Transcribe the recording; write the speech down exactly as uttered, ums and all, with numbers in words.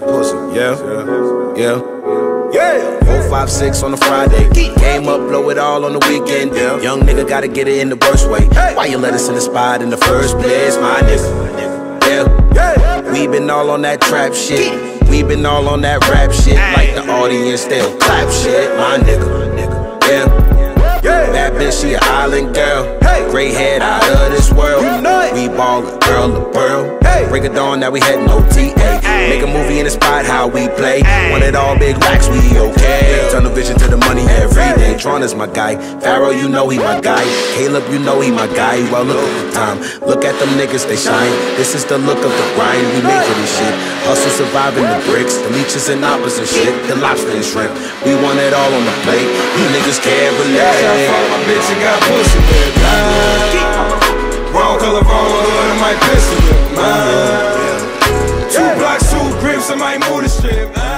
that pussy, yeah, yeah, yeah. four five six on a Friday, game up, blow it all on the weekend. Young nigga gotta get it in the worst way. Why you let us in the spot in the first place, my nigga? Yeah, we been all on that trap shit, we been all on that rap shit. Like the audience, they'll clap shit, my nigga. Yeah. That bitch, she an island girl. Hey, gray head out of this world. We ballin', girl, the pearl. Hey, break it dawn, now we headin' O T A. Make a movie in the spot, how we play. Want it all big racks, we okay. Turn the vision to the money every day. Tron is my guy. Pharaoh, you know he my guy. Caleb, you know he my guy. Well, look at the time. Look at them niggas, they shine. This is the look of the grind. We making this shit. Hustle, surviving the bricks. The leeches and oppas and shit. The lobster and shrimp. We want it all on the plate. You niggas can't relate. I fuck my bitch and got pussy with mine. Wrong color, wrong hood, I might piss with mine. Two blocks, two grips, I might move the shit, man.